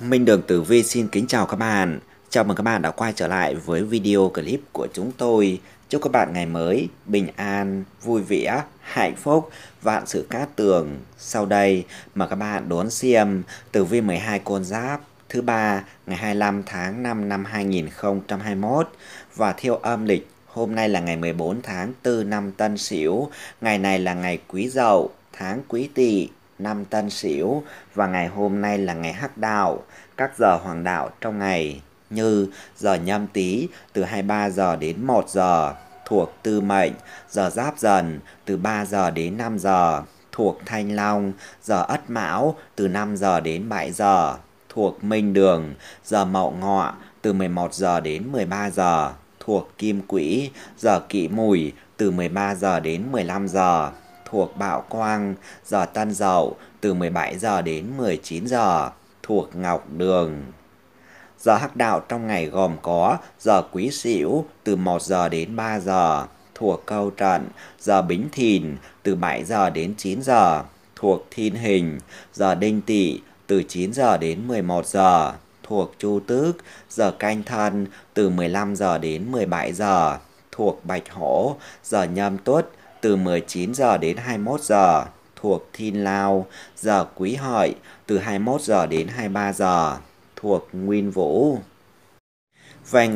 Minh Đường Tử Vi xin kính chào các bạn. Chào mừng các bạn đã quay trở lại với video clip của chúng tôi. Chúc các bạn ngày mới bình an, vui vẻ, hạnh phúc, vạn sự cát tường. Sau đây mà các bạn đón xem Tử Vi 12 con giáp thứ 3 ngày 25 tháng 5 năm 2021 và theo âm lịch. Hôm nay là ngày 14 tháng 4 năm Tân Sửu, ngày này là ngày Quý Dậu, tháng Quý Tỵ, năm Tân Sửu và ngày hôm nay là ngày Hắc Đạo. Các giờ hoàng đạo trong ngày như giờ Nhâm Tý từ 23 giờ đến 1 giờ thuộc Tư Mệnh, giờ Giáp Dần từ 3 giờ đến 5 giờ thuộc Thanh Long, giờ Ất Mão từ 5 giờ đến 7 giờ thuộc Minh Đường, giờ Mậu Ngọ từ 11 giờ đến 13 giờ thuộc Kim Quỹ, giờ Kỷ Mùi từ 13 giờ đến 15 giờ thuộc Bạo Quang, giờ Tân Dậu từ 17 giờ đến 19 giờ thuộc Ngọc Đường. Giờ Hắc Đạo trong ngày gồm có giờ Quý Sửu từ 1 giờ đến 3 giờ thuộc Câu Trận, giờ Bính Thìn từ 7 giờ đến 9 giờ thuộc Thiên Hình, giờ Đinh Tỵ từ 9 giờ đến 11 giờ thuộc Chu Tước, giờ Canh Thân từ 15 giờ đến 17 giờ thuộc Bạch Hổ, giờ Nhâm Tuất từ 19 giờ đến 21 giờ thuộc Thiên Lao, giờ Quý Hợi từ 21 giờ đến 23 giờ thuộc Nguyên Vũ. Về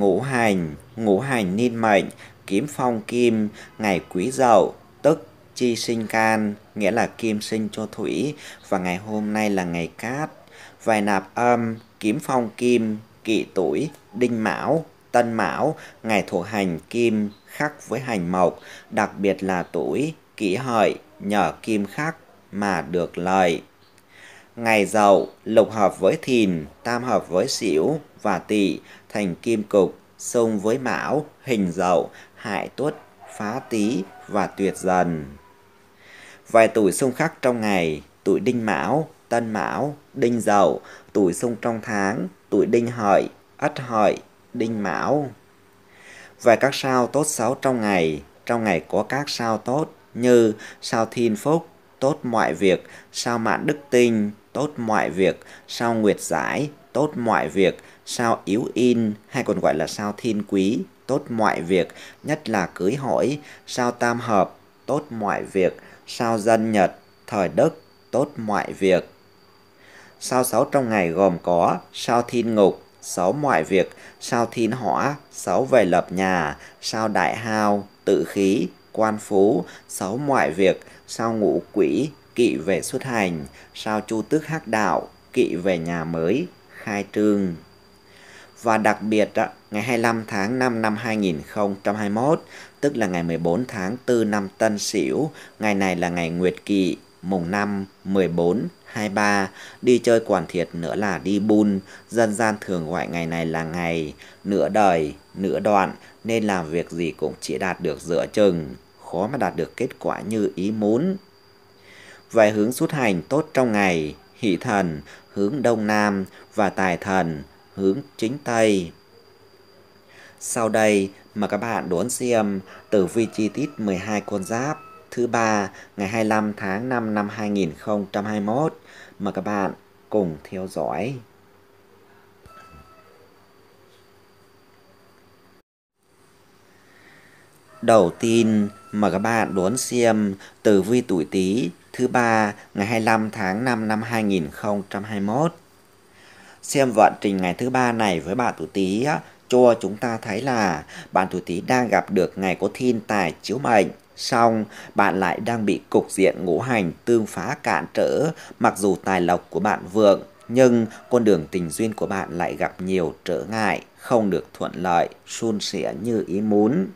ngũ hành niên mệnh, Kim Phong Kim, ngày Quý Dậu, tức chi sinh can, nghĩa là Kim sinh cho Thủy và ngày hôm nay là ngày Cát. Về nạp âm, Kim Phong Kim, Kỷ Tuổi, Đinh Mão, Tân Mão, ngày thuộc hành Kim khắc với hành Mộc, đặc biệt là tuổi Kỷ Hợi nhờ Kim khắc mà được lợi. Ngày Dậu lục hợp với Thìn, tam hợp với Sửu và Tỵ thành Kim Cục, xung với Mão, hình Dậu, hại Tuất, phá Tý và tuyệt Dần. Vài tuổi xung khắc trong ngày, tuổi Đinh Mão, Tân Mão, Đinh Dậu, tuổi xung trong tháng, tuổi Đinh Hợi, Ất Hợi, Đinh Mão. Về các sao tốt xấu trong ngày có các sao tốt như sao Thiên Phúc, tốt mọi việc, sao Mạn Đức Tinh, tốt mọi việc, sao Nguyệt Giải, tốt mọi việc, sao Yếu In hay còn gọi là sao Thiên Quý, tốt mọi việc, nhất là cưới hỏi, sao Tam Hợp, tốt mọi việc, sao Dân Nhật, thời Đức, tốt mọi việc. Sao xấu trong ngày gồm có sao Thiên Ngục, xấu mọi việc, sao Thiên Hỏa, xấu về lập nhà, sao Đại Hao, tự khí, quan phú, xấu mọi việc, sao Ngũ Quỷ, kỵ về xuất hành, sao Chu Tước Hắc Đạo, kỵ về nhà mới, khai trương. Và đặc biệt ngày 25 tháng 5 năm 2021, tức là ngày 14 tháng 4 năm Tân Sửu, ngày này là ngày Nguyệt Kỵ, mùng 5, 14, 23, đi chơi quản thiệt nữa là đi bun, dân gian thường gọi ngày này là ngày nửa đời, nửa đoạn, nên làm việc gì cũng chỉ đạt được giữa chừng, khó mà đạt được kết quả như ý muốn. Về hướng xuất hành tốt trong ngày, hỷ thần hướng Đông Nam và tài thần hướng Chính Tây. Sau đây mà các bạn đón xem tử vi chi tiết 12 con giáp thứ 3 ngày 25 tháng 5 năm 2021. Mời các bạn cùng theo dõi. Đầu tiên mời các bạn đón xem tử vi tuổi Tý thứ 3 ngày 25 tháng 5 năm 2021. Xem vận trình ngày thứ 3 này với bạn tuổi Tý cho chúng ta thấy là bạn tuổi Tý đang gặp được ngày có thiên tài chiếu mệnh. Xong, bạn lại đang bị cục diện ngũ hành tương phá cản trở, mặc dù tài lộc của bạn vượng, nhưng con đường tình duyên của bạn lại gặp nhiều trở ngại, không được thuận lợi, suôn sẻ như ý muốn.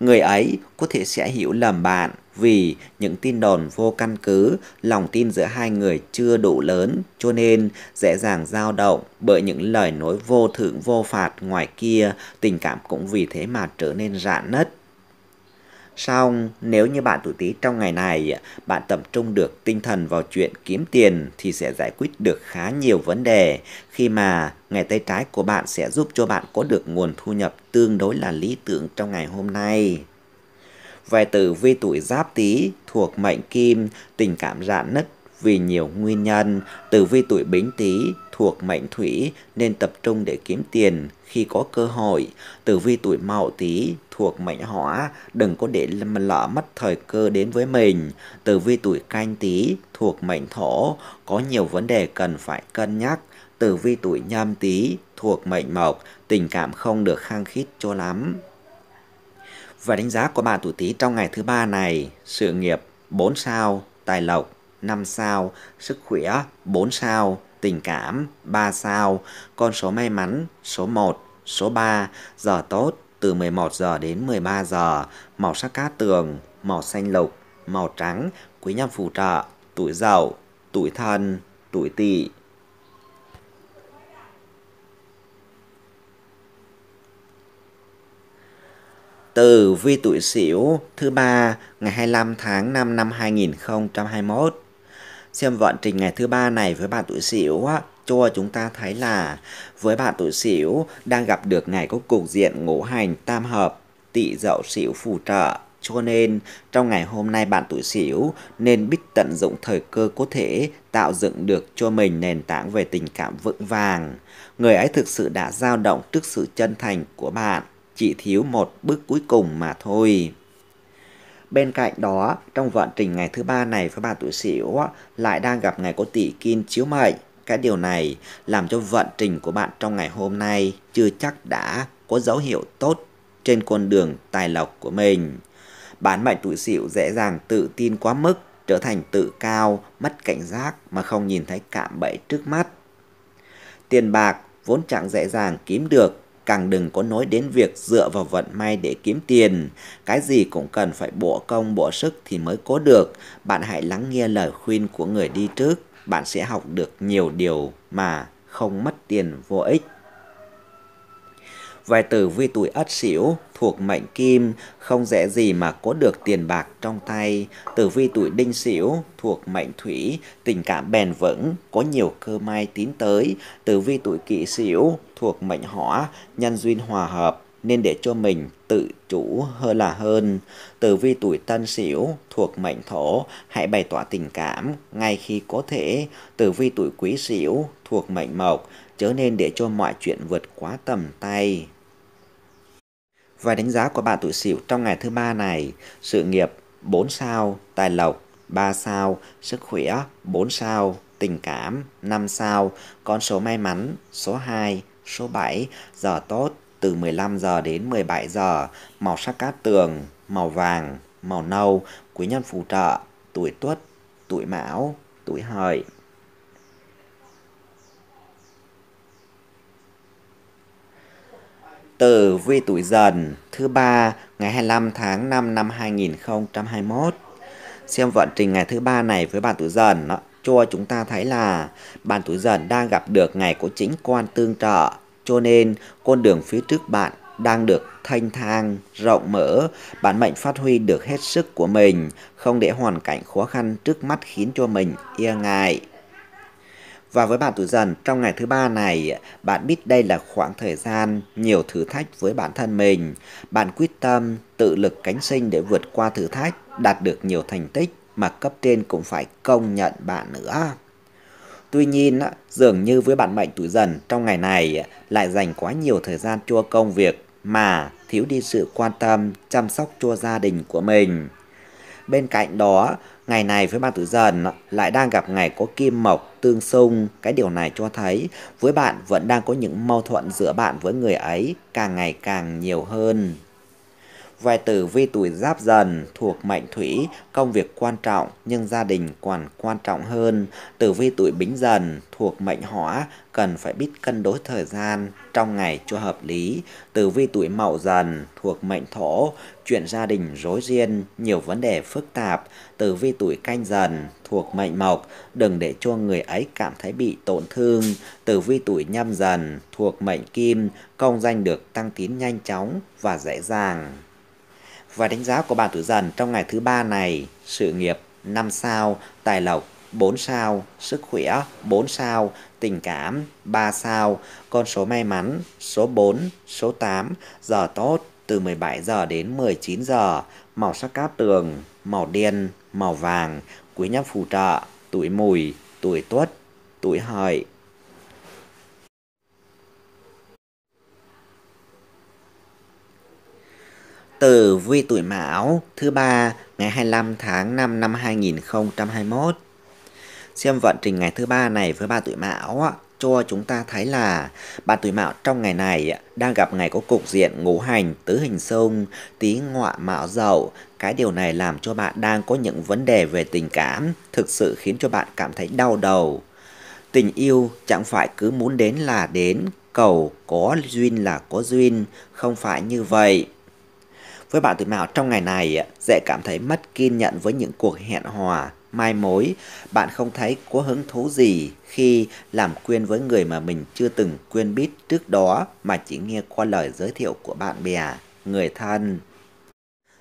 Người ấy có thể sẽ hiểu lầm bạn vì những tin đồn vô căn cứ, lòng tin giữa hai người chưa đủ lớn, cho nên dễ dàng dao động bởi những lời nói vô thưởng vô phạt ngoài kia, tình cảm cũng vì thế mà trở nên rạn nứt. Xong, nếu như bạn tuổi Tý trong ngày này, bạn tập trung được tinh thần vào chuyện kiếm tiền thì sẽ giải quyết được khá nhiều vấn đề, khi mà ngày tay trái của bạn sẽ giúp cho bạn có được nguồn thu nhập tương đối là lý tưởng trong ngày hôm nay. Về tử vi tuổi Giáp Tý thuộc mệnh Kim, tình cảm rạn nứt vì nhiều nguyên nhân. Tử vi tuổi Bính Tý thuộc mệnh thủy nên tập trung để kiếm tiền khi có cơ hội. Tử vi tuổi Mậu Tý thuộc mệnh hỏa, đừng có để lỡ mất thời cơ đến với mình. Tử vi tuổi Canh Tý thuộc mệnh thổ, có nhiều vấn đề cần phải cân nhắc. Tử vi tuổi Nhâm Tý thuộc mệnh mộc, tình cảm không được khăng khít cho lắm. Và đánh giá của bạn tuổi Tý trong ngày thứ ba này: sự nghiệp 4 sao, tài lộc 5 sao, sức khỏe 4 sao, tình cảm 3 sao, con số may mắn số 1, số 3, giờ tốt từ 11 giờ đến 13 giờ, màu sắc cát tường, màu xanh lục, màu trắng, quý nhân phù trợ, tuổi Dậu, tuổi Thân, tuổi Tỵ. Tử vi tuổi Sửu thứ ba ngày 25 tháng 5 năm 2021. Xem vận trình ngày thứ ba này với bạn tuổi Sửu cho chúng ta thấy là với bạn tuổi Sửu đang gặp được ngày có cục diện ngũ hành tam hợp Tỵ Dậu Sửu phù trợ, cho nên trong ngày hôm nay bạn tuổi Sửu nên biết tận dụng thời cơ có thể tạo dựng được cho mình nền tảng về tình cảm vững vàng. Người ấy thực sự đã dao động trước sự chân thành của bạn, chỉ thiếu một bước cuối cùng mà thôi. Bên cạnh đó, trong vận trình ngày thứ ba này với bạn tuổi Sửu lại đang gặp ngày có Tỵ Kim chiếu mệnh. Cái điều này làm cho vận trình của bạn trong ngày hôm nay chưa chắc đã có dấu hiệu tốt trên con đường tài lộc của mình. Bản mệnh tuổi Sửu dễ dàng tự tin quá mức, trở thành tự cao, mất cảnh giác mà không nhìn thấy cạm bẫy trước mắt. Tiền bạc vốn chẳng dễ dàng kiếm được, càng đừng có nói đến việc dựa vào vận may để kiếm tiền. Cái gì cũng cần phải bỏ công bỏ sức thì mới có được. Bạn hãy lắng nghe lời khuyên của người đi trước, bạn sẽ học được nhiều điều mà không mất tiền vô ích. Về tử vi tuổi Ất Sửu thuộc mệnh kim, không dễ gì mà có được tiền bạc trong tay. Tử vi tuổi Đinh Sửu thuộc mệnh thủy, tình cảm bền vững, có nhiều cơ may tiến tới. Tử vi tuổi Kỷ Sửu thuộc mệnh hỏa, nhân duyên hòa hợp nên để cho mình tự chủ hơn là hơn. Tử vi tuổi Tân Sửu thuộc mệnh thổ, hãy bày tỏ tình cảm ngay khi có thể. Tử vi tuổi Quý Sửu thuộc mệnh mộc, chớ nên để cho mọi chuyện vượt quá tầm tay. Và đánh giá của bạn tuổi Sửu trong ngày thứ ba này: sự nghiệp 4 sao, tài lộc 3 sao, sức khỏe 4 sao, tình cảm 5 sao, con số may mắn số 2, số 7, giờ tốt từ 15 giờ đến 17 giờ, màu sắc cát tường, màu vàng, màu nâu, quý nhân phù trợ, tuổi Tuất, tuổi Mão, tuổi Hợi. Tử vi tuổi Dần thứ ba ngày 25 tháng 5 năm 2021. Xem vận trình ngày thứ ba này với bạn tuổi Dần cho chúng ta thấy là bạn tuổi Dần đang gặp được ngày có chính quan tương trợ, cho nên con đường phía trước bạn đang được thanh thang, rộng mở. Bản mệnh phát huy được hết sức của mình, không để hoàn cảnh khó khăn trước mắt khiến cho mình e ngại. Và với bạn tuổi Dần trong ngày thứ ba này, bạn biết đây là khoảng thời gian nhiều thử thách với bản thân mình. Bạn quyết tâm tự lực cánh sinh để vượt qua thử thách, đạt được nhiều thành tích mà cấp trên cũng phải công nhận bạn nữa. Tuy nhiên, dường như với bản mệnh tuổi Dần trong ngày này lại dành quá nhiều thời gian cho công việc mà thiếu đi sự quan tâm, chăm sóc cho gia đình của mình. Bên cạnh đó, ngày này với bạn tuổi Dần lại đang gặp ngày có kim mộc tương xung. Cái điều này cho thấy với bạn vẫn đang có những mâu thuẫn giữa bạn với người ấy càng ngày càng nhiều hơn. Về tử vi tuổi Giáp Dần thuộc mệnh thủy, công việc quan trọng nhưng gia đình còn quan trọng hơn. Tử vi tuổi Bính Dần thuộc mệnh hỏa, cần phải biết cân đối thời gian trong ngày cho hợp lý. Tử vi tuổi Mậu Dần thuộc mệnh thổ, chuyện gia đình rối ren, nhiều vấn đề phức tạp. Tử vi tuổi Canh Dần thuộc mệnh mộc, đừng để cho người ấy cảm thấy bị tổn thương. Tử vi tuổi Nhâm Dần thuộc mệnh kim, công danh được tăng tiến nhanh chóng và dễ dàng. Và đánh giá của bạn tuổi Dần trong ngày thứ ba này: sự nghiệp 5 sao, tài lộc 4 sao, sức khỏe 4 sao, tình cảm 3 sao, con số may mắn số 4, số 8, giờ tốt từ 17 giờ đến 19 giờ, màu sắc cát tường, màu đen, màu vàng, quý nhân phù trợ, tuổi Mùi, tuổi Tuất, tuổi Hợi. Tử Vi tuổi Mão thứ ba ngày 25 tháng 5 năm 2021. Xem vận trình ngày thứ ba này với bạn tuổi Mão cho chúng ta thấy là bạn tuổi Mão trong ngày này đang gặp ngày có cục diện ngũ hành tứ hình xung tý ngọ mão dậu. Cái điều này làm cho bạn đang có những vấn đề về tình cảm, thực sự khiến cho bạn cảm thấy đau đầu. Tình yêu chẳng phải cứ muốn đến là đến, cầu có duyên là có duyên, không phải như vậy. Với bạn tuổi Mão trong ngày này dễ cảm thấy mất kiên nhẫn với những cuộc hẹn hò, mai mối. Bạn không thấy có hứng thú gì khi làm quen với người mà mình chưa từng quen biết trước đó, mà chỉ nghe qua lời giới thiệu của bạn bè, người thân.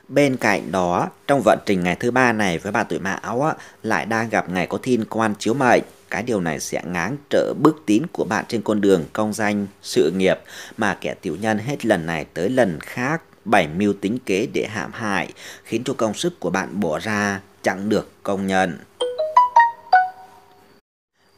Bên cạnh đó, trong vận trình ngày thứ ba này với bạn tuổi Mão lại đang gặp ngày có thiên quan chiếu mệnh. Cái điều này sẽ ngáng trở bước tiến của bạn trên con đường công danh, sự nghiệp mà kẻ tiểu nhân hết lần này tới lần khác bày mưu tính kế để hãm hại, khiến cho công sức của bạn bỏ ra chẳng được công nhận.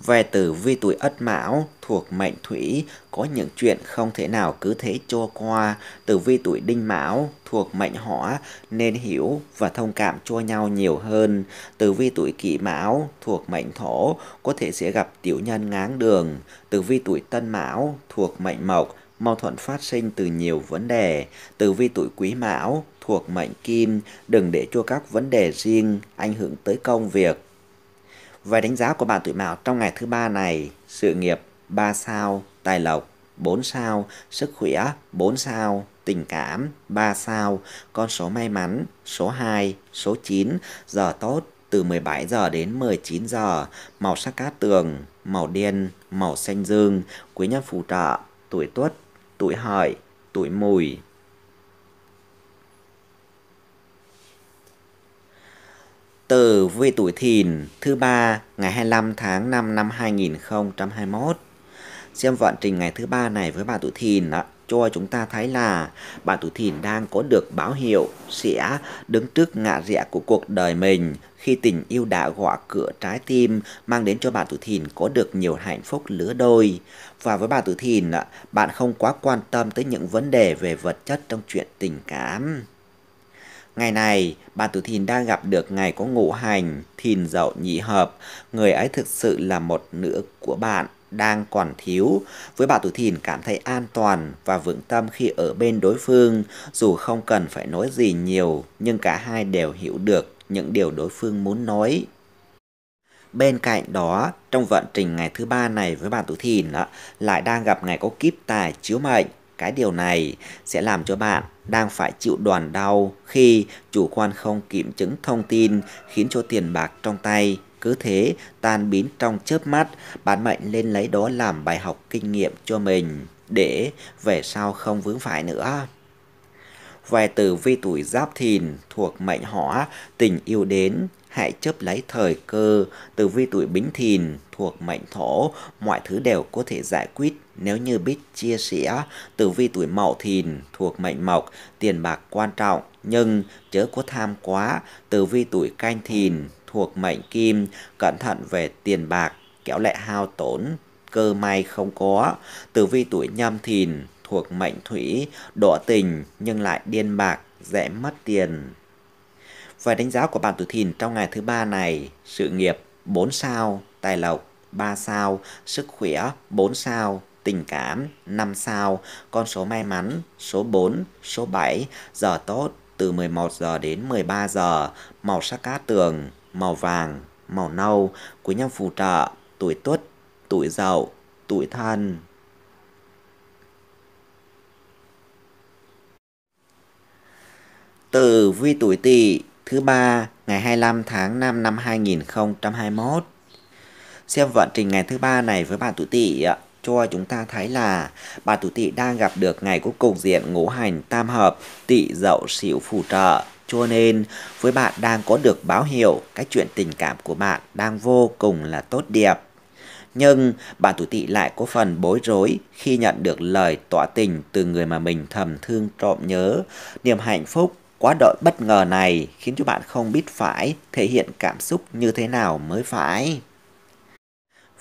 Về tử vi tuổi Ất Mão thuộc mệnh Thủy, có những chuyện không thể nào cứ thế trôi qua. Tử vi tuổi Đinh Mão thuộc mệnh Hỏa nên hiểu và thông cảm cho nhau nhiều hơn. Tử vi tuổi Kỷ Mão thuộc mệnh Thổ có thể sẽ gặp tiểu nhân ngáng đường. Tử vi tuổi Tân Mão thuộc mệnh Mộc, mâu thuẫn phát sinh từ nhiều vấn đề. Tử vi tuổi Quý Mão thuộc mệnh Kim, đừng để cho các vấn đề riêng ảnh hưởng tới công việc. Về đánh giá của bạn tuổi Mão trong ngày thứ ba này, sự nghiệp 3 sao, tài lộc 4 sao, sức khỏe 4 sao, tình cảm 3 sao, con số may mắn số 2, số 9, giờ tốt từ 17 giờ đến 19 giờ, màu sắc cát tường, màu đen, màu xanh dương, quý nhân phù trợ, tuổi Tuất, tuổi Hợi, tuổi Mùi. Tử vi tuổi Thìn thứ ba ngày 25 tháng 5 năm 2021. Xem vận trình ngày thứ ba này với bạn tuổi Thìn cho chúng ta thấy là bạn tuổi Thìn đang có được báo hiệu sẽ đứng trước ngã rẽ của cuộc đời mình khi tình yêu đã gõ cửa trái tim, mang đến cho bạn tuổi Thìn có được nhiều hạnh phúc lứa đôi. Và với bạn tuổi Thìn, bạn không quá quan tâm tới những vấn đề về vật chất trong chuyện tình cảm. Ngày này, bạn tuổi Thìn đang gặp được ngày có ngũ hành Thìn Dậu nhị hợp. Người ấy thực sự là một nửa của bạn đang còn thiếu. Với bạn tuổi Thìn cảm thấy an toàn và vững tâm khi ở bên đối phương. Dù không cần phải nói gì nhiều, nhưng cả hai đều hiểu được những điều đối phương muốn nói. Bên cạnh đó, trong vận trình ngày thứ ba này với bạn tuổi Thìn lại đang gặp ngày có kiếp tài chiếu mệnh. Cái điều này sẽ làm cho bạn đang phải chịu đòn đau khi chủ quan không kiểm chứng thông tin, khiến cho tiền bạc trong tay cứ thế tan biến trong chớp mắt. Bạn mệnh nên lấy đó làm bài học kinh nghiệm cho mình để về sau không vướng phải nữa. Về tử vi tuổi Giáp Thìn thuộc mệnh Hỏa, tình yêu đến, hãy chớp lấy thời cơ. Tử vi tuổi Bính Thìn thuộc mệnh Thổ, mọi thứ đều có thể giải quyết nếu như biết chia sẻ. Tử vi tuổi Mậu Thìn thuộc mệnh Mộc, tiền bạc quan trọng nhưng chớ có tham quá. Tử vi tuổi Canh Thìn thuộc mệnh Kim, cẩn thận về tiền bạc, kéo lại hao tổn, cơ may không có. Tử vi tuổi Nhâm Thìn thuộc mệnh Thủy, đỏ tình nhưng lại điên bạc, dễ mất tiền. Về đánh giá của bạn tuổi Thìn trong ngày thứ ba này, sự nghiệp 4 sao, tài lộc 3 sao, sức khỏe 4 sao, tình cảm 5 sao, con số may mắn số 4, số 7, giờ tốt từ 11 giờ đến 13 giờ, màu sắc cát tường, màu vàng, màu nâu, quý nhân phù trợ, tuổi Tuất, tuổi Dậu, tuổi Thân. Tử vi tuổi Tỵ thứ ba ngày 25 tháng 5 năm 2021. Xem vận trình ngày thứ ba này với bạn tuổi Tỵ cho chúng ta thấy là bạn tuổi Tỵ đang gặp được ngày có cục diện ngũ hành tam hợp, Tỵ Dậu Sửu phù trợ, cho nên với bạn đang có được báo hiệu cái chuyện tình cảm của bạn đang vô cùng là tốt đẹp. Nhưng bạn tuổi Tỵ lại có phần bối rối khi nhận được lời tỏ tình từ người mà mình thầm thương trộm nhớ. Niềm hạnh phúc quá đỗi bất ngờ này khiến cho bạn không biết phải thể hiện cảm xúc như thế nào mới phải.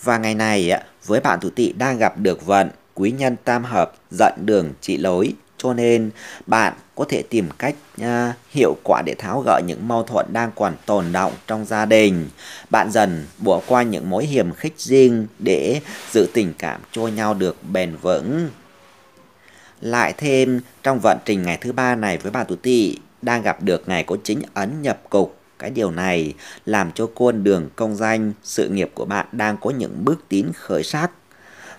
Và ngày này, với bạn tuổi Tỵ đang gặp được vận quý nhân tam hợp, dẫn đường chỉ lối, cho nên bạn có thể tìm cách hiệu quả để tháo gỡ những mâu thuẫn đang còn tồn đọng trong gia đình. Bạn dần bỏ qua những mối hiềm khích riêng để giữ tình cảm cho nhau được bền vững. Lại thêm, trong vận trình ngày thứ ba này với bà Tú Tỵ đang gặp được ngày có chính ấn nhập cục. Cái điều này làm cho con đường công danh, sự nghiệp của bạn đang có những bước tiến khởi sắc.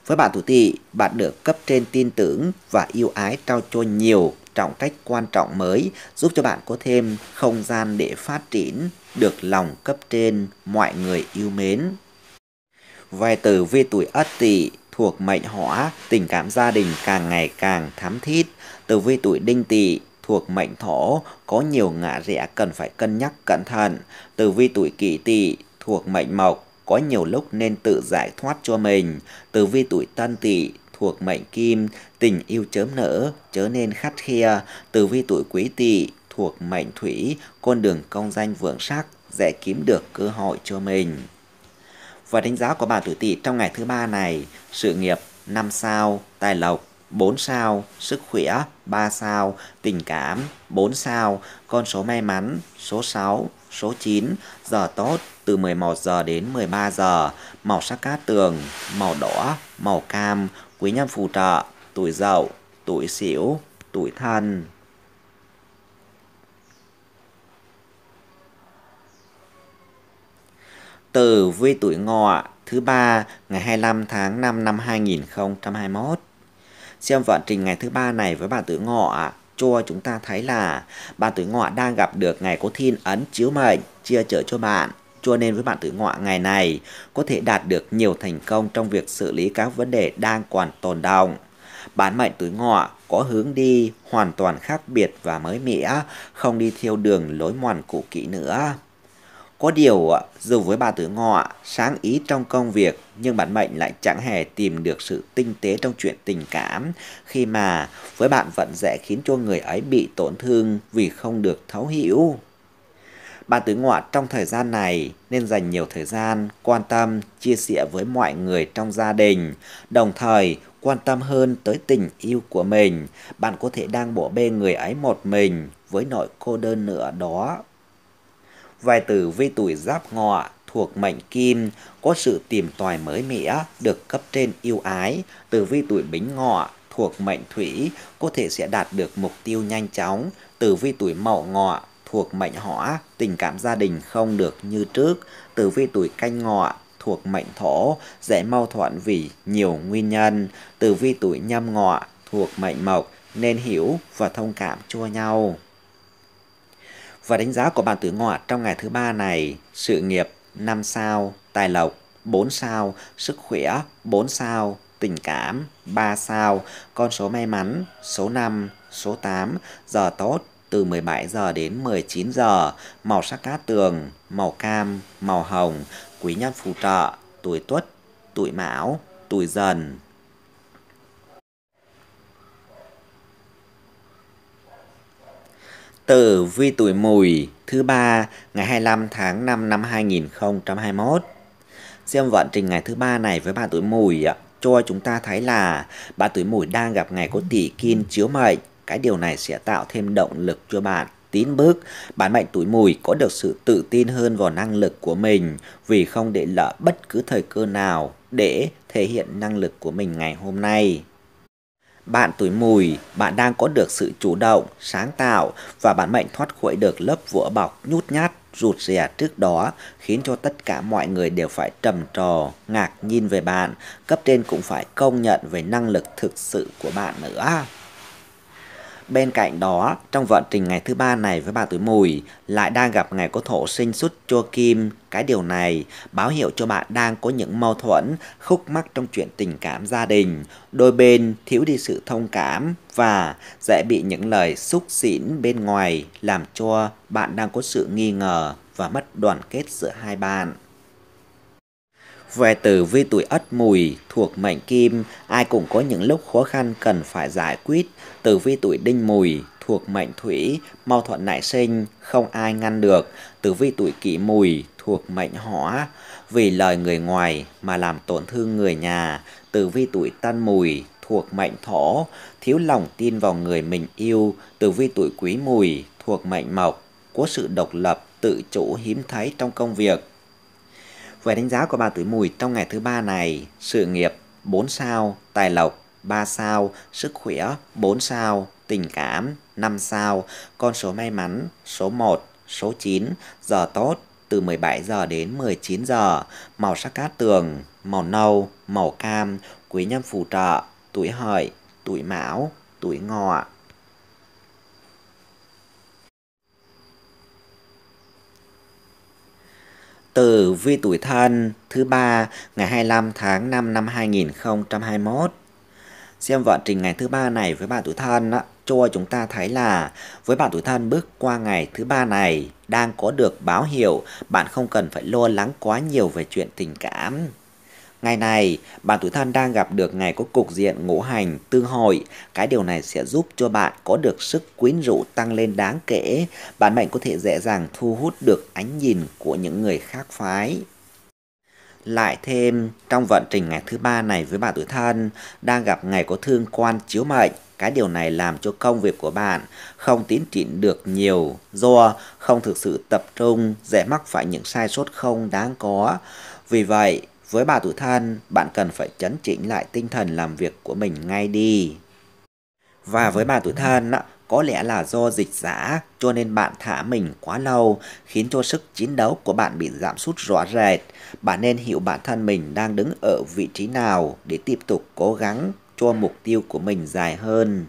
Với bạn Tú Tỵ, bạn được cấp trên tin tưởng và yêu ái trao cho nhiều trọng trách quan trọng mới, giúp cho bạn có thêm không gian để phát triển, được lòng cấp trên, mọi người yêu mến. Về tử vi tuổi Ất Tỵ thuộc mệnh Hỏa, tình cảm gia đình càng ngày càng thắm thiết. Tử vi tuổi Đinh Tỵ thuộc mệnh Thổ, có nhiều ngã rẽ cần phải cân nhắc cẩn thận. Tử vi tuổi Kỷ Tỵ thuộc mệnh Mộc, có nhiều lúc nên tự giải thoát cho mình. Tử vi tuổi Tân Tỵ thuộc mệnh Kim, tình yêu chớm nở, chớ nên khắt khe. Tử vi tuổi Quý Tỵ thuộc mệnh Thủy, con đường công danh vượng sắc, dễ kiếm được cơ hội cho mình. Và đánh giá của bạn tuổi Tỵ trong ngày thứ ba này: sự nghiệp 5 sao, tài lộc 4 sao, sức khỏe 3 sao, tình cảm 4 sao, con số may mắn số 6, số 9, giờ tốt từ 11 giờ đến 13 giờ, màu sắc cát tường, màu đỏ, màu cam, quý nhân phù trợ, tuổi Dậu, tuổi Sửu, tuổi Thân. Tử vi tuổi Ngọ thứ ba ngày 25 tháng 5 năm 2021. Xem vận trình ngày thứ ba này với bạn tuổi Ngọ cho chúng ta thấy là bạn tuổi Ngọ đang gặp được ngày có thiên ấn chiếu mệnh chia chở cho bạn, cho nên với bạn tuổi Ngọ ngày này có thể đạt được nhiều thành công trong việc xử lý các vấn đề đang còn tồn đọng. Bản mệnh tuổi Ngọ có hướng đi hoàn toàn khác biệt và mới mẻ, không đi theo đường lối mòn cũ kỹ nữa. Có điều, dù với bà tuổi Ngọ sáng ý trong công việc, nhưng bản mệnh lại chẳng hề tìm được sự tinh tế trong chuyện tình cảm, khi mà với bạn vẫn dễ khiến cho người ấy bị tổn thương vì không được thấu hiểu. Bà tuổi Ngọ trong thời gian này nên dành nhiều thời gian quan tâm, chia sẻ với mọi người trong gia đình, đồng thời quan tâm hơn tới tình yêu của mình. Bạn có thể đang bỏ bê người ấy một mình với nỗi cô đơn nữa đó. Vài tử vi tuổi Giáp Ngọ thuộc mệnh Kim, có sự tìm tòi mới mẻ, được cấp trên yêu ái. Tử vi tuổi Bính Ngọ thuộc mệnh Thủy, có thể sẽ đạt được mục tiêu nhanh chóng. Tử vi tuổi Mậu Ngọ thuộc mệnh Hỏa, tình cảm gia đình không được như trước. Tử vi tuổi Canh Ngọ thuộc mệnh Thổ, dễ mâu thuẫn vì nhiều nguyên nhân. Tử vi tuổi Nhâm Ngọ thuộc mệnh Mộc, nên hiểu và thông cảm cho nhau. Và đánh giá của bạn tuổi Ngọ trong ngày thứ ba này: sự nghiệp 5 sao, tài lộc 4 sao, sức khỏe 4 sao, tình cảm 3 sao, con số may mắn số 5, số 8, giờ tốt từ 17 giờ đến 19 giờ, màu sắc cát tường, màu cam, màu hồng, quý nhân phù trợ, tuổi Tuất, tuổi Mão, tuổi Dần. Tử vi tuổi Mùi thứ ba ngày 25 tháng 5 năm 2021. Xem vận trình ngày thứ ba này với bạn tuổi Mùi cho chúng ta thấy là bạn tuổi Mùi đang gặp ngày có Tỵ Kim chiếu mệnh. Cái điều này sẽ tạo thêm động lực cho bạn tiến bước. Bản mệnh tuổi Mùi có được sự tự tin hơn vào năng lực của mình, vì không để lỡ bất cứ thời cơ nào để thể hiện năng lực của mình ngày hôm nay. Bạn tuổi Mùi, bạn đang có được sự chủ động, sáng tạo và bản mệnh thoát khỏi được lớp vỏ bọc nhút nhát, rụt rè trước đó, khiến cho tất cả mọi người đều phải trầm trồ, ngạc nhiên về bạn. Cấp trên cũng phải công nhận về năng lực thực sự của bạn nữa. Bên cạnh đó, trong vận trình ngày thứ ba này với bà tuổi Mùi lại đang gặp ngày có Thổ sinh xuất cho Kim. Cái điều này báo hiệu cho bạn đang có những mâu thuẫn, khúc mắc trong chuyện tình cảm gia đình. Đôi bên thiếu đi sự thông cảm và dễ bị những lời xúc xỉn bên ngoài, làm cho bạn đang có sự nghi ngờ và mất đoàn kết giữa hai bạn. Về tử vi tuổi Ất Mùi thuộc mệnh Kim, ai cũng có những lúc khó khăn cần phải giải quyết. Tử vi tuổi Đinh Mùi thuộc mệnh Thủy, mâu thuẫn nảy sinh, không ai ngăn được. Tử vi tuổi Kỷ Mùi thuộc mệnh Hỏa, vì lời người ngoài mà làm tổn thương người nhà. Tử vi tuổi Tân Mùi thuộc mệnh Thổ, thiếu lòng tin vào người mình yêu. Tử vi tuổi Quý Mùi thuộc mệnh Mộc, có sự độc lập, tự chủ hiếm thấy trong công việc. Về đánh giá của bà tuổi Mùi trong ngày thứ ba này, sự nghiệp 4 sao, tài lộc 3 sao, sức khỏe 4 sao, tình cảm 5 sao, con số may mắn số 1, số 9, giờ tốt từ 17 giờ đến 19 giờ, màu sắc cát tường, màu nâu, màu cam, quý nhân phù trợ, tuổi Hợi, tuổi Mão, tuổi Ngọ. Tử vi tuổi Thân thứ ba ngày 25 tháng 5 năm 2021. Xem vận trình ngày thứ ba này với bạn tuổi Thân đó, cho chúng ta thấy là với bạn tuổi Thân bước qua ngày thứ ba này đang có được báo hiệu bạn không cần phải lo lắng quá nhiều về chuyện tình cảm. Ngày này, bạn tuổi Thân đang gặp được ngày có cục diện ngũ hành tương hội. Cái điều này sẽ giúp cho bạn có được sức quyến rũ tăng lên đáng kể. Bản mệnh có thể dễ dàng thu hút được ánh nhìn của những người khác phái. Lại thêm, trong vận trình ngày thứ ba này với bạn tuổi Thân, đang gặp ngày có thương quan chiếu mệnh. Cái điều này làm cho công việc của bạn không tiến triển được nhiều do không thực sự tập trung, dễ mắc phải những sai sót không đáng có. Vì vậy, với bà tuổi Thân, bạn cần phải chấn chỉnh lại tinh thần làm việc của mình ngay đi. Và với bà tuổi Thân, có lẽ là do dịch giã cho nên bạn thả mình quá lâu, khiến cho sức chiến đấu của bạn bị giảm sút rõ rệt. Bạn nên hiểu bản thân mình đang đứng ở vị trí nào để tiếp tục cố gắng cho mục tiêu của mình dài hơn.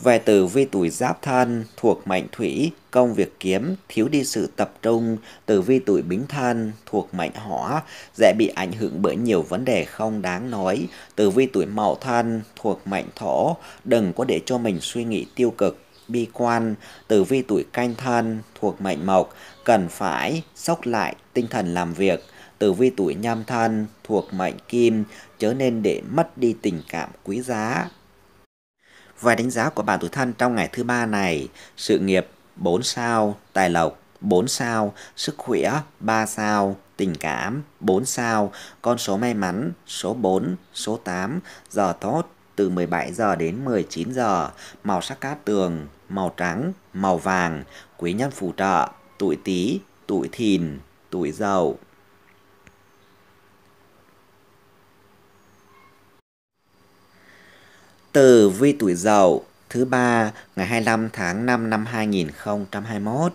Về tử vi tuổi Giáp Thân thuộc mệnh Thủy, công việc kiếm thiếu đi sự tập trung. Tử vi tuổi Bính Thân thuộc mệnh Hỏa, dễ bị ảnh hưởng bởi nhiều vấn đề không đáng nói. Tử vi tuổi Mậu Thân thuộc mệnh Thổ, đừng có để cho mình suy nghĩ tiêu cực, bi quan. Tử vi tuổi Canh Thân thuộc mệnh Mộc, cần phải sốc lại tinh thần làm việc. Tử vi tuổi Nhâm Thân thuộc mệnh Kim, chớ nên để mất đi tình cảm quý giá. Và đánh giá của bạn tuổi Thân trong ngày thứ ba này, sự nghiệp 4 sao, tài lộc 4 sao, sức khỏe 3 sao, tình cảm 4 sao, con số may mắn số 4, số 8, giờ tốt từ 17 giờ đến 19 giờ, màu sắc cát tường, màu trắng, màu vàng, quý nhân phù trợ, tuổi Tý, tuổi Thìn, tuổi Dậu. Tử vi tuổi Dậu thứ ba ngày 25 tháng 5 năm 2021.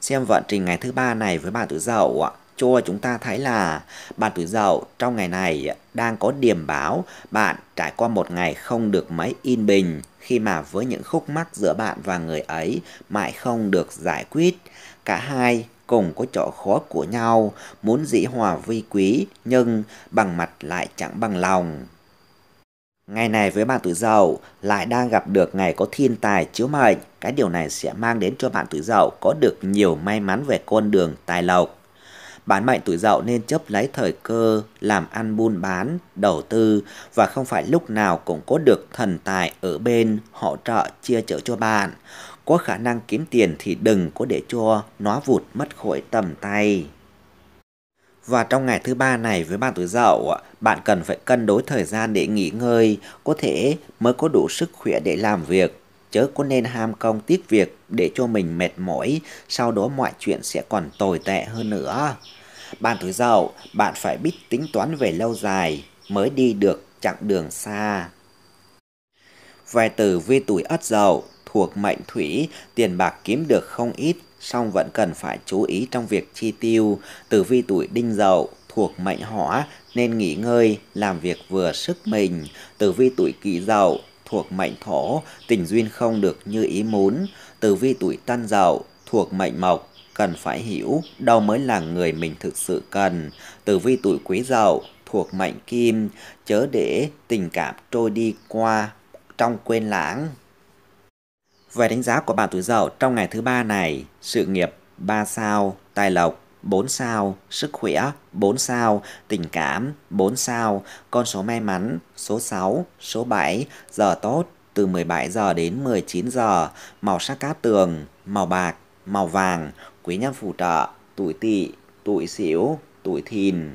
Xem vận trình ngày thứ ba này với bạn tuổi Dậu cho chúng ta thấy là bạn tuổi Dậu trong ngày này đang có điểm báo bạn trải qua một ngày không được mấy yên bình, khi mà với những khúc mắc giữa bạn và người ấy mãi không được giải quyết. Cả hai cùng có chỗ khó của nhau, muốn dĩ hòa vi quý nhưng bằng mặt lại chẳng bằng lòng. Ngày này với bạn tuổi Dậu lại đang gặp được ngày có thiên tài chiếu mệnh. Cái điều này sẽ mang đến cho bạn tuổi Dậu có được nhiều may mắn về con đường tài lộc. Bản mệnh tuổi Dậu nên chấp lấy thời cơ, làm ăn buôn bán, đầu tư và không phải lúc nào cũng có được thần tài ở bên hỗ trợ chia chở cho bạn. Có khả năng kiếm tiền thì đừng có để cho nó vụt mất khỏi tầm tay. Và trong ngày thứ ba này với bạn tuổi Dậu, bạn cần phải cân đối thời gian để nghỉ ngơi, có thể mới có đủ sức khỏe để làm việc, chớ có nên ham công tiếc việc để cho mình mệt mỏi, sau đó mọi chuyện sẽ còn tồi tệ hơn nữa. Bạn tuổi Dậu, bạn phải biết tính toán về lâu dài mới đi được chặng đường xa. Về tử vi tuổi Ất Dậu thuộc mệnh Thủy, tiền bạc kiếm được không ít, song vẫn cần phải chú ý trong việc chi tiêu. Tử vi tuổi Đinh Dậu thuộc mệnh Hỏa, nên nghỉ ngơi, làm việc vừa sức mình. Tử vi tuổi Kỷ Dậu thuộc mệnh Thổ, tình duyên không được như ý muốn. Tử vi tuổi Tân Dậu thuộc mệnh Mộc, cần phải hiểu đâu mới là người mình thực sự cần. Tử vi tuổi Quý Dậu thuộc mệnh Kim, chớ để tình cảm trôi đi qua trong quên lãng. Về đánh giá của bạn tuổi Dậu trong ngày thứ ba này, sự nghiệp 3 sao, tài lộc 4 sao, sức khỏe 4 sao, tình cảm 4 sao, con số may mắn số 6, số 7, giờ tốt từ 17 giờ đến 19 giờ, màu sắc cát tường, màu bạc, màu vàng, quý nhân phù trợ, tuổi Tỵ, tuổi Sửu, tuổi Thìn.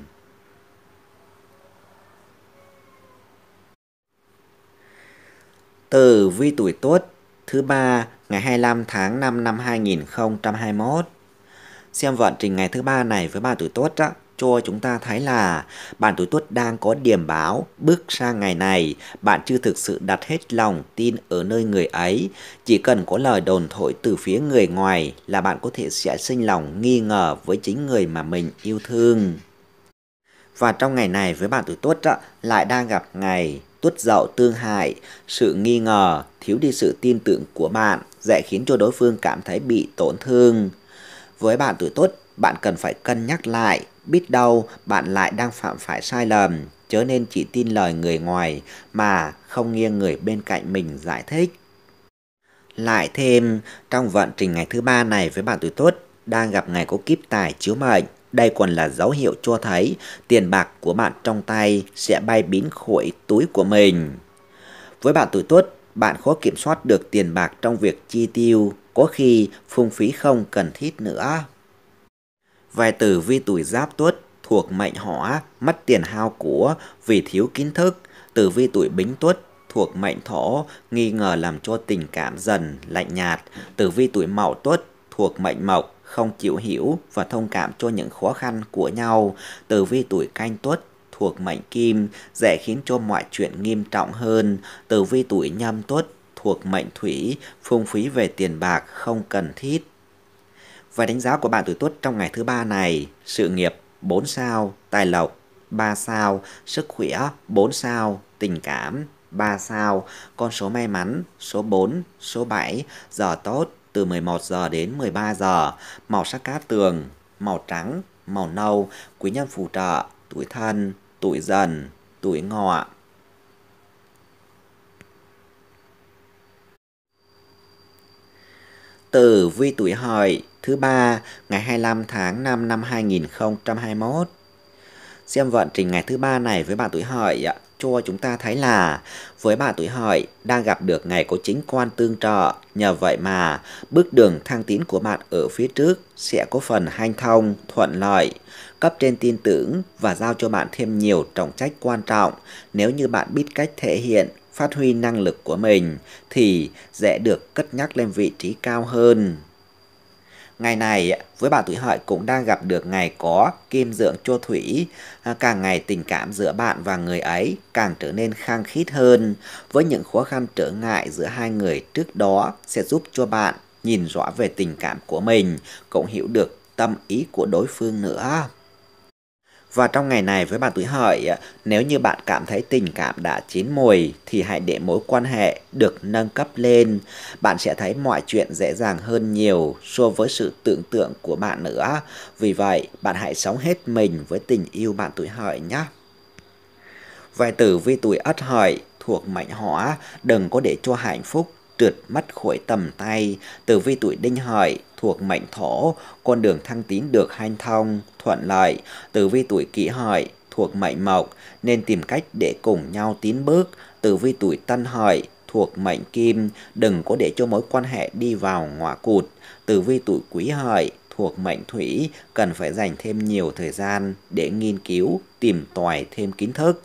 Tử vi tuổi Tuất thứ ba ngày 25 tháng 5 năm 2021. Xem vận trình ngày thứ ba này với bạn tuổi Tuất á, cho chúng ta thấy là bạn tuổi Tuất đang có điểm báo bước sang ngày này bạn chưa thực sự đặt hết lòng tin ở nơi người ấy. Chỉ cần có lời đồn thổi từ phía người ngoài là bạn có thể sẽ sinh lòng nghi ngờ với chính người mà mình yêu thương. Và trong ngày này với bạn tuổi Tuất lại đang gặp ngày Tuất Dậu tương hại, sự nghi ngờ, thiếu đi sự tin tưởng của bạn sẽ khiến cho đối phương cảm thấy bị tổn thương. Với bạn tuổi Tuất, bạn cần phải cân nhắc lại, biết đâu bạn lại đang phạm phải sai lầm, chớ nên chỉ tin lời người ngoài mà không nghe người bên cạnh mình giải thích. Lại thêm, trong vận trình ngày thứ ba này với bạn tuổi Tuất đang gặp ngày có kiếp tài chiếu mệnh. Đây còn là dấu hiệu cho thấy tiền bạc của bạn trong tay sẽ bay biến khỏi túi của mình. Với bạn tuổi Tuất, bạn khó kiểm soát được tiền bạc trong việc chi tiêu, có khi phung phí không cần thiết nữa. Về tử vi tuổi Giáp Tuất thuộc mệnh Hỏa, mất tiền hao của vì thiếu kiến thức. Tử vi tuổi Bính Tuất thuộc mệnh Thổ, nghi ngờ làm cho tình cảm dần lạnh nhạt. Tử vi tuổi Mậu Tuất thuộc mệnh Mộc, không chịu hiểu và thông cảm cho những khó khăn của nhau. Tử vi tuổi Canh Tuất thuộc mệnh Kim, dễ khiến cho mọi chuyện nghiêm trọng hơn. Tử vi tuổi Nhâm Tuất thuộc mệnh Thủy, phung phí về tiền bạc không cần thiết. Và đánh giá của bạn tuổi Tuất trong ngày thứ ba này: sự nghiệp 4 sao, tài lộc 3 sao, sức khỏe 4 sao, tình cảm 3 sao, con số may mắn số 4, số 7, giờ tốt từ 11 giờ đến 13 giờ, màu sắc cát tường, màu trắng, màu nâu, quý nhân phù trợ, tuổi Thân, tuổi Dần, tuổi Ngọ. Tử vi tuổi Hợi thứ ba ngày 25 tháng 5 năm 2021. Xem vận trình ngày thứ ba này với bạn tuổi Hợi cho chúng ta thấy là với bạn tuổi Hợi đang gặp được ngày có chính quan tương trợ, nhờ vậy mà bước đường thăng tiến của bạn ở phía trước sẽ có phần hanh thông, thuận lợi. Cấp trên tin tưởng và giao cho bạn thêm nhiều trọng trách quan trọng. Nếu như bạn biết cách thể hiện, phát huy năng lực của mình thì dễ được cất nhắc lên vị trí cao hơn. Ngày này với bạn tuổi Hợi cũng đang gặp được ngày có kim dưỡng cho thủy, càng ngày tình cảm giữa bạn và người ấy càng trở nên khăng khít hơn. Với những khó khăn trở ngại giữa hai người trước đó sẽ giúp cho bạn nhìn rõ về tình cảm của mình, cũng hiểu được tâm ý của đối phương nữa. Và trong ngày này với bạn tuổi Hợi, nếu như bạn cảm thấy tình cảm đã chín mùi thì hãy để mối quan hệ được nâng cấp lên. Bạn sẽ thấy mọi chuyện dễ dàng hơn nhiều so với sự tưởng tượng của bạn nữa. Vì vậy, bạn hãy sống hết mình với tình yêu bạn tuổi Hợi nhé. Về tử vi tuổi Ất Hợi thuộc mệnh Hỏa, đừng có để cho hạnh phúc trượt mất khỏi tầm tay. Tử vi tuổi Đinh Hợi thuộc mệnh Thổ, con đường thăng tiến được hanh thông, thuận lợi. Tử vi tuổi Kỷ Hợi thuộc mệnh Mộc, nên tìm cách để cùng nhau tiến bước. Tử vi tuổi Tân Hợi thuộc mệnh Kim, đừng có để cho mối quan hệ đi vào ngõ cụt. Tử vi tuổi Quý Hợi thuộc mệnh Thủy, cần phải dành thêm nhiều thời gian để nghiên cứu, tìm tòi thêm kiến thức.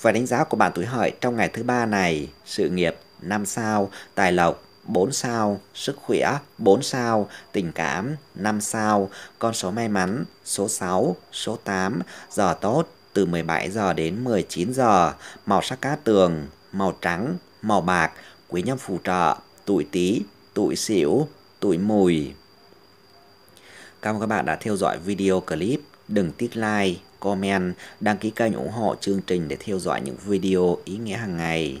Và đánh giá của bạn tuổi Hợi trong ngày thứ ba này: sự nghiệp 5 sao, tài lộc 4 sao, sức khỏe 4 sao, tình cảm 5 sao, con số may mắn số 6, số 8, giờ tốt từ 17 giờ đến 19 giờ, màu sắc cát tường, màu trắng, màu bạc, quý nhân phù trợ, tuổi Tý, tuổi Sửu, tuổi Mùi. Cảm ơn các bạn đã theo dõi video clip. Đừng tiếc like, comment, đăng ký kênh ủng hộ chương trình để theo dõi những video ý nghĩa hàng ngày.